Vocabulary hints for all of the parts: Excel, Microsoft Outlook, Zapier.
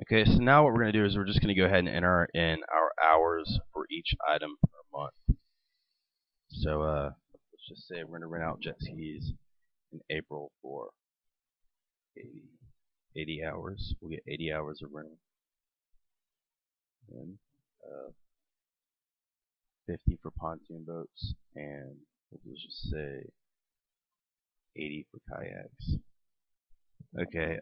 Okay, so now what we're going to do is we're just going to go ahead and enter in our hours for each item per month. So let's just say we're going to rent out jet skis in April for 80 hours. We'll get 80 hours of rental. And 50 for pontoon boats, and we'll just say 80 for kayaks. Okay,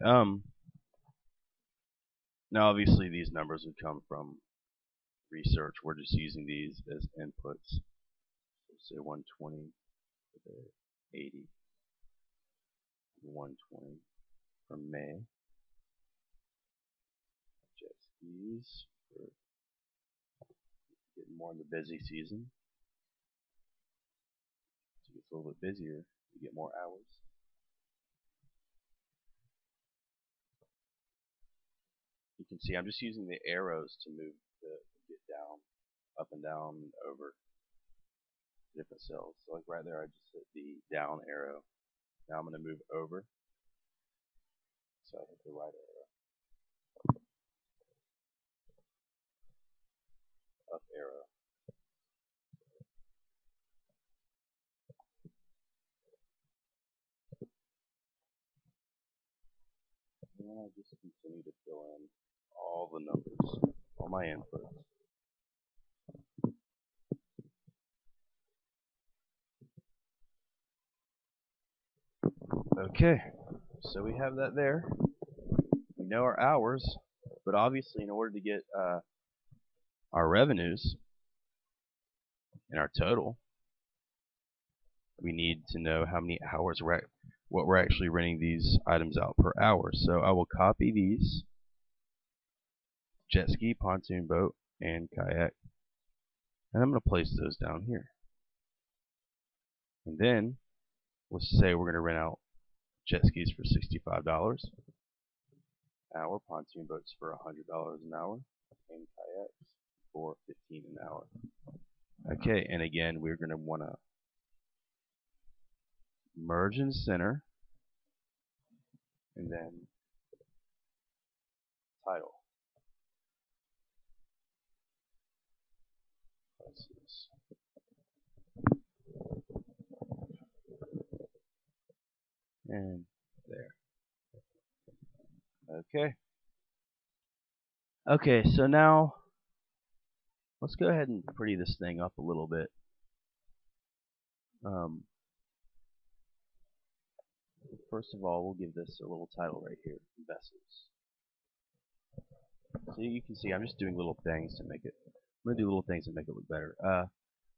now obviously these numbers would come from research. We're just using these as inputs. So say 120 for the 80, 120 for May, jet skis for getting more in the busy season. So it gets a little bit busier, you get more hours. You can see I'm just using the arrows to move the get down, up and down, and over different cells. So like right there, I just hit the down arrow. Now I'm going to move over. So I hit the right arrow, up arrow. And I just continue to fill in all the numbers, all my inputs. Okay, so we have that there. We know our hours, but obviously in order to get our revenues and our total, we need to know how many hours what we're actually renting these items out per hour. So I will copy these: jet ski, pontoon boat, and kayak, and I'm going to place those down here. And then let's say we're going to rent out jet skis for $65 an hour, pontoon boats for $100 an hour, and kayaks for $15 an hour. Okay, and again, we're going to want to merge and center, and then title. And there. Okay. Okay, so now let's go ahead and pretty this thing up a little bit. First of all, we'll give this a little title right here, vessels. So you can see I'm just doing little things to make it. I'm gonna do little things to make it look better.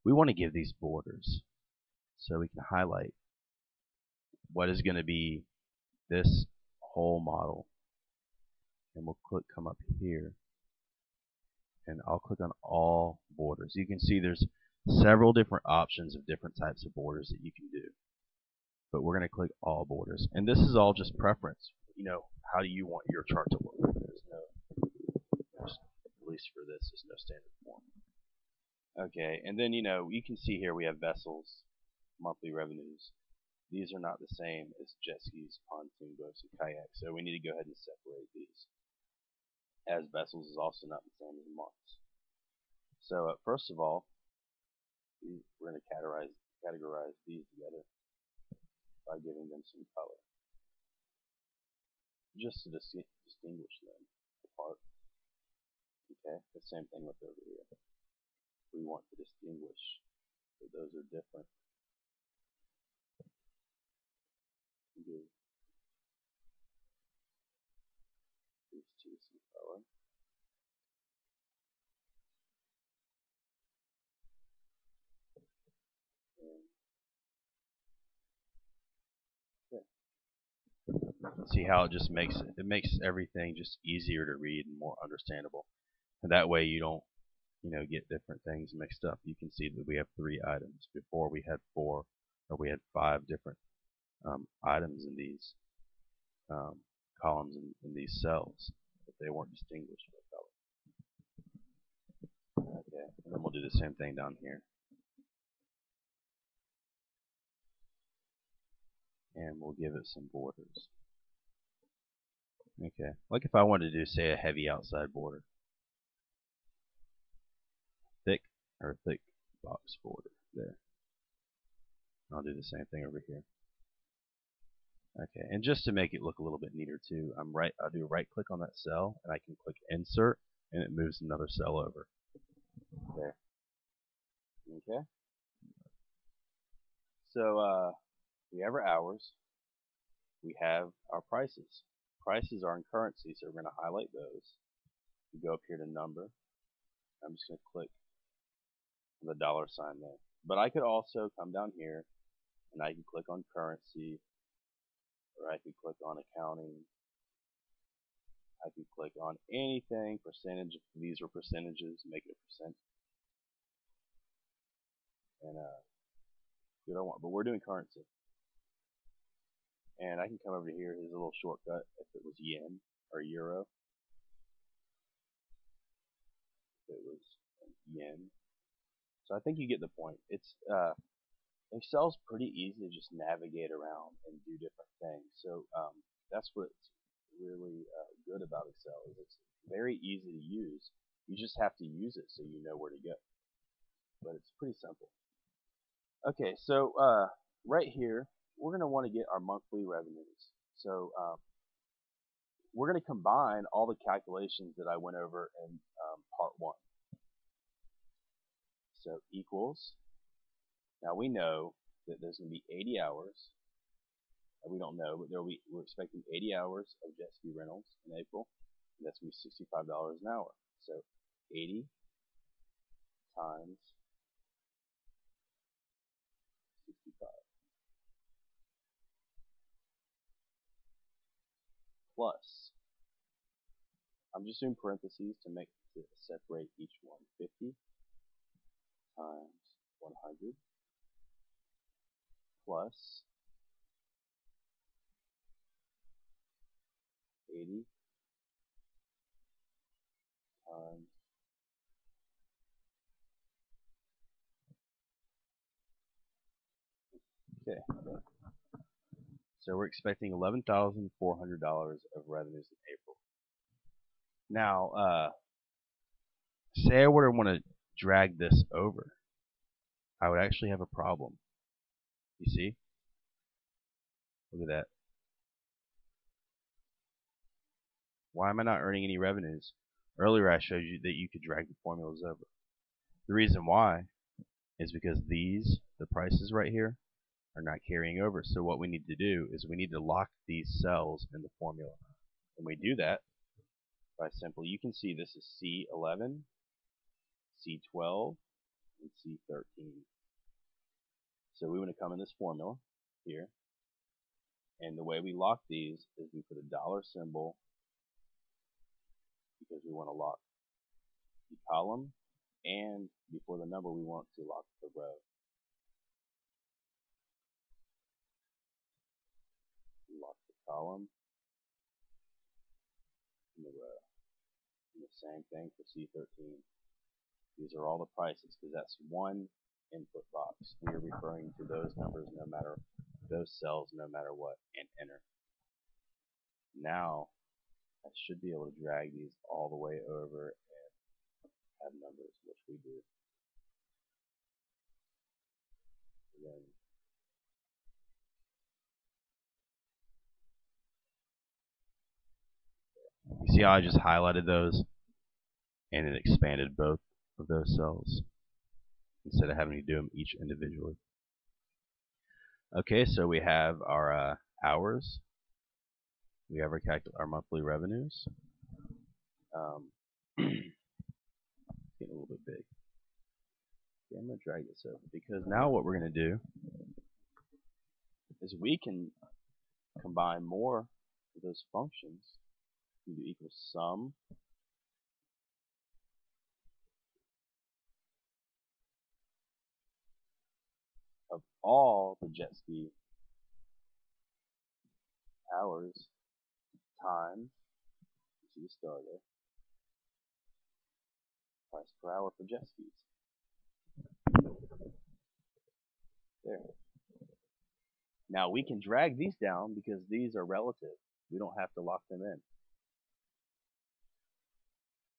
We want to give these borders, so we can highlight what is going to be this whole model, and we'll click come up here, and I'll click on all borders. You can see there's several different options of different types of borders that you can do, but we're going to click all borders, and this is all just preference. You know, how do you want your chart to look? There's no, at least for this, there's no standard form. Okay, and then you can see here we have vessels, monthly revenues. These are not the same as jet skis, pontoon boats, and kayaks, so we need to go ahead and separate these, as vessels is also not the same as months. So first of all, we're going to categorize these together by giving them some color, just to distinguish them apart. Okay, the same thing with over here. We want to distinguish that those are different. Give these two some color. Okay. See how it just makes it. It makes everything just easier to read and more understandable. And that way you don't, get different things mixed up. You can see that we have 3 items. Before we had 4, or we had 5 different items in these columns in these cells, but they weren't distinguished by color. Okay, and then we'll do the same thing down here, and we'll give it some borders. Okay, like if I wanted to do, say, a heavy outside border, thick or thick box border there. I'll do the same thing over here. Okay, and just to make it look a little bit neater too, I'll do a right click on that cell, and I can click Insert, and it moves another cell over there. Okay. So we have our hours. We have our prices. Prices are in currency, so we're going to highlight those. We go up here to number. I'm just going to click the dollar sign there. But I could also come down here, and I can click on currency, or I could click on accounting. I could click on anything, percentage. These are percentages. Make it a percent. And do what I want. But we're doing currency. And I can come over to here. Here's a little shortcut. If it was yen or euro, if it was yen. So I think you get the point. It's Excel's pretty easy to just navigate around and do different things. So that's what's really good about Excel, is it's very easy to use. You just have to use it so you know where to go. But it's pretty simple. Okay, so right here, we're going to want to get our monthly revenues. So we're going to combine all the calculations that I went over in part one. So equals. Now we know that there's going to be 80 hours. We don't know, but we're expecting 80 hours of jet ski rentals in April. And that's going to be $65 an hour. So 80 times 65 plus. I'm just doing parentheses to make to separate each one. 50 times 100 plus 80 times 50. Okay. So we're expecting $11,400 of revenues in April. Now, say I were to want to drag this over, I would actually have a problem. You see? Look at that. Why am I not earning any revenues? Earlier I showed you that you could drag the formulas over. The reason why is because these, the prices right here, are not carrying over. So what we need to do is we need to lock these cells in the formula. And we do that by simply, you can see this is C11, C12, and C13. So we want to come in this formula here. And the way we lock these is we put a dollar symbol, because we want to lock the column, and before the number we want to lock the row. Lock the column and the row. And the same thing for C13. These are all the prices, because that's one input box. We are referring to those numbers, no matter those cells, no matter what, and enter. Now I should be able to drag these all the way over and have numbers, which we do. And then you see how I just highlighted those, and it expanded both of those cells instead of having to do them each individually. Okay, so we have our hours. We have our monthly revenues. Getting a little bit big. Okay, I'm going to drag this over, because now what we're going to do is we can combine more of those functions. We do equal sum. Of all the jet ski hours. Time, you see the star there, price per hour for jet skis. There. Now we can drag these down because these are relative. We don't have to lock them in.